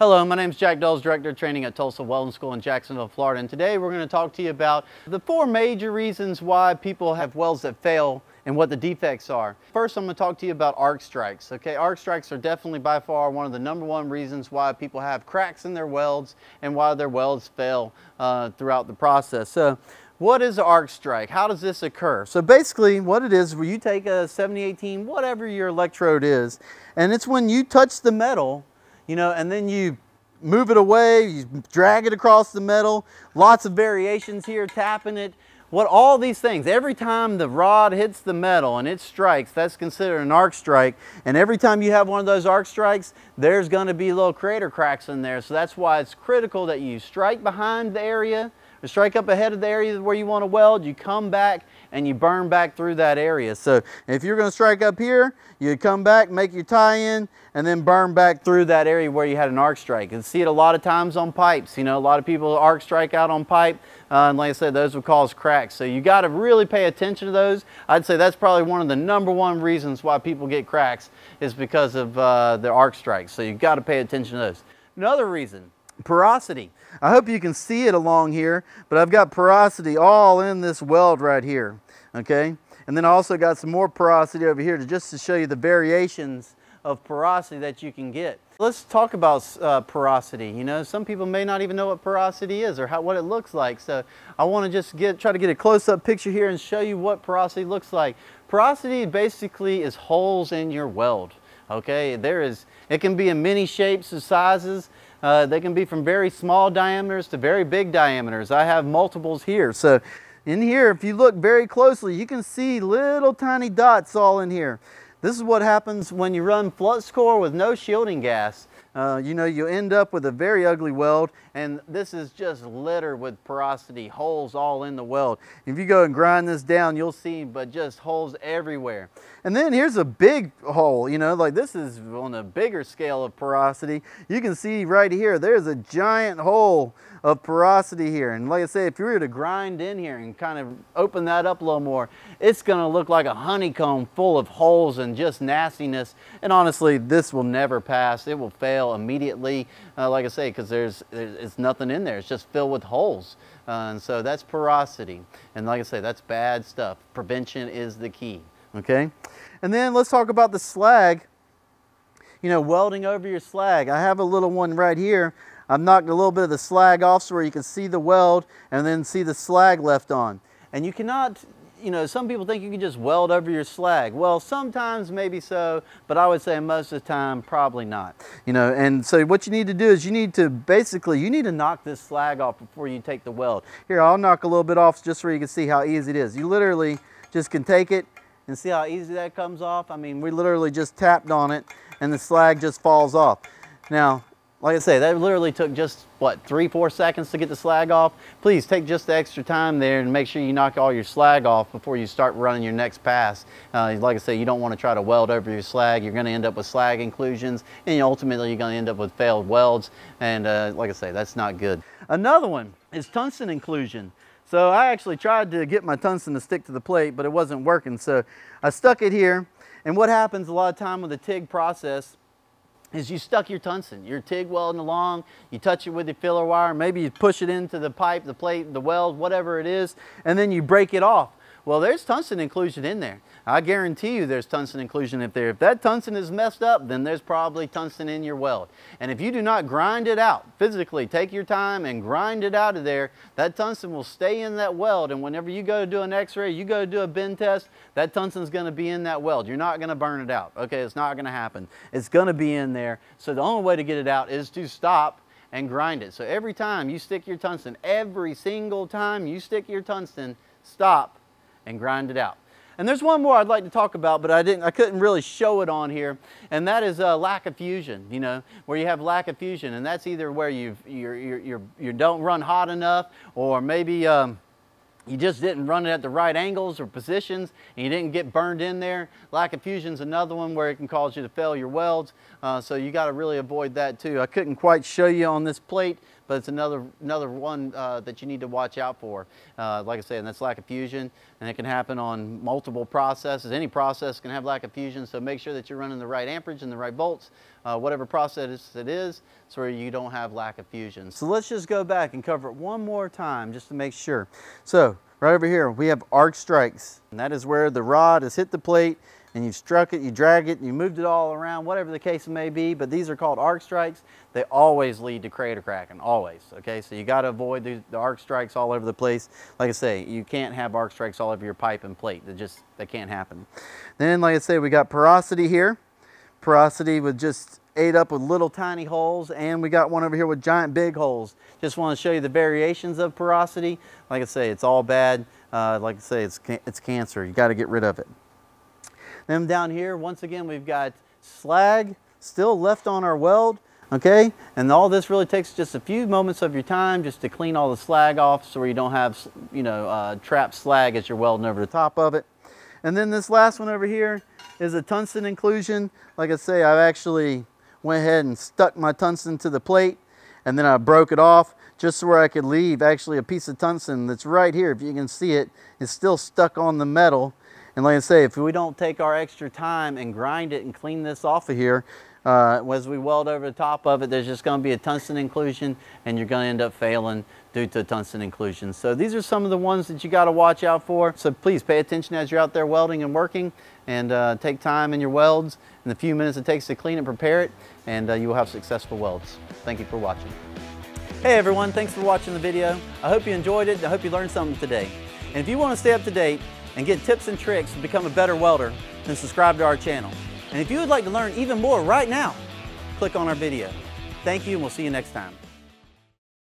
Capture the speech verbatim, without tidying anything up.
Hello, my name is Jack Dulls, Director of Training at Tulsa Welding School in Jacksonville, Florida, and today we're going to talk to you about the four major reasons why people have welds that fail and what the defects are. First, I'm going to talk to you about arc strikes. Okay, arc strikes are definitely by far one of the number one reasons why people have cracks in their welds and why their welds fail uh, throughout the process. So, what is an arc strike? How does this occur? So basically what it is, where you take a seventy eighteen, whatever your electrode is, and it's when you touch the metal, you know, and then you move it away, you drag it across the metal, lots of variations here, tapping it, what all these things. Every time the rod hits the metal and it strikes, that's considered an arc strike. And every time you have one of those arc strikes, there's going to be little crater cracks in there. So that's why it's critical that you strike behind the area, or strike up ahead of the area where you want to weld. You come back and you burn back through that area. So if you're going to strike up here, you come back, make your tie-in, and then burn back through that area where you had an arc strike. You see it a lot of times on pipes. You know, a lot of people arc strike out on pipe, uh, and like I said, those would cause cracks. So you got to really pay attention to those. I'd say that's probably one of the number one reasons why people get cracks, is because of uh, the arc strikes. So you've got to pay attention to those. Another reason, porosity. I hope you can see it along here, but I've got porosity all in this weld right here, okay? And then I also got some more porosity over here to just to show you the variations of porosity that you can get. Let's talk about uh, porosity. You know, some people may not even know what porosity is or how, what it looks like. So I want to just get, try to get a close-up picture here and show you what porosity looks like. Porosity basically is holes in your weld, okay? There is, it can be in many shapes and sizes. Uh, they can be from very small diameters to very big diameters. I have multiples here. So in here, if you look very closely, you can see little tiny dots all in here. This is what happens when you run flux core with no shielding gas. Uh, you know, you end up with a very ugly weld, and this is just littered with porosity, holes all in the weld. If you go and grind this down, you'll see but just holes everywhere. And then here's a big hole, you know, like this is on a bigger scale of porosity. You can see right here, there's a giant hole of porosity here. And like I say, if you were to grind in here and kind of open that up a little more, it's gonna look like a honeycomb full of holes and just nastiness. And honestly, this will never pass. It will fail immediately, uh, like I say, because there's, there's it's nothing in there. It's just filled with holes. Uh, and so that's porosity. And like I say, that's bad stuff. Prevention is the key, okay? And then let's talk about the slag. You know, welding over your slag. I have a little one right here. I've knocked a little bit of the slag off so where you can see the weld and then see the slag left on. And you cannot, you know, some people think you can just weld over your slag. Well, sometimes maybe so, but I would say most of the time, probably not. You know, and so what you need to do is you need to basically, you need to knock this slag off before you take the weld. Here, I'll knock a little bit off just so you can see how easy it is. You literally just can take it and see how easy that comes off. I mean, we literally just tapped on it and the slag just falls off. Now, like I say, that literally took just, what, three, four seconds to get the slag off. Please take just the extra time there and make sure you knock all your slag off before you start running your next pass. Uh, like I say, you don't want to try to weld over your slag. You're going to end up with slag inclusions, and ultimately you're going to end up with failed welds. And uh, like I say, that's not good. Another one is tungsten inclusion. So I actually tried to get my tungsten to stick to the plate, but it wasn't working. So I stuck it here. And what happens a lot of time with the TIG process is you stuck your tungsten, your TIG welding along, you touch it with your filler wire, maybe you push it into the pipe, the plate, the weld, whatever it is, and then you break it off. Well, there's tungsten inclusion in there. I guarantee you there's tungsten inclusion in there. If that tungsten is messed up, then there's probably tungsten in your weld. And if you do not grind it out, physically take your time and grind it out of there, that tungsten will stay in that weld. And whenever you go to do an x-ray, you go to do a bend test, that tungsten's gonna be in that weld. You're not gonna burn it out, okay? It's not gonna happen. It's gonna be in there. So the only way to get it out is to stop and grind it. So every time you stick your tungsten, every single time you stick your tungsten, stop and grind it out. And there's one more I'd like to talk about, but I didn't, I couldn't really show it on here, and that is uh, lack of fusion. You know, where you have lack of fusion, and that's either where you've, you're, you're, you're, you don't run hot enough, or maybe um, you just didn't run it at the right angles or positions, and you didn't get burned in there. Lack of fusion's another one where it can cause you to fail your welds, uh, so you got to really avoid that too. I couldn't quite show you on this plate, but it's another another one uh, that you need to watch out for. Uh, like I said, and that's lack of fusion, and it can happen on multiple processes. Any process can have lack of fusion, so make sure that you're running the right amperage and the right volts uh, whatever process it is, so you don't have lack of fusion. So let's just go back and cover it one more time just to make sure. So right over here, we have arc strikes, and that is where the rod has hit the plate and you've struck it, you drag it, and you moved it all around, whatever the case may be, but these are called arc strikes. They always lead to crater cracking, always, okay? So you gotta avoid the, the arc strikes all over the place. Like I say, you can't have arc strikes all over your pipe and plate. That just, that can't happen. Then, like I say, we got porosity here. Porosity with just ate up with little tiny holes, and we got one over here with giant big holes. Just wanna show you the variations of porosity. Like I say, it's all bad. Uh, like I say, it's, it's cancer. You gotta get rid of it. Then down here, once again, we've got slag still left on our weld, okay? And all this really takes just a few moments of your time just to clean all the slag off so you don't have, you know, uh, trapped slag as you're welding over the top of it. And then this last one over here is a tungsten inclusion. Like I say, I've actually went ahead and stuck my tungsten to the plate, and then I broke it off just where I could leave actually a piece of tungsten that's right here. If you can see it, it's still stuck on the metal. And like I say, if we don't take our extra time and grind it and clean this off of here, uh, as we weld over the top of it, there's just going to be a tungsten inclusion, and you're going to end up failing due to tungsten inclusion. So these are some of the ones that you got to watch out for. So please pay attention as you're out there welding and working, and uh, take time in your welds and the few minutes it takes to clean and prepare it, and uh, you will have successful welds. Thank you for watching. Hey everyone, thanks for watching the video. I hope you enjoyed it. I hope you learned something today. And if you want to stay up to date and get tips and tricks to become a better welder, then subscribe to our channel. And if you would like to learn even more right now, click on our video. Thank you, and we'll see you next time.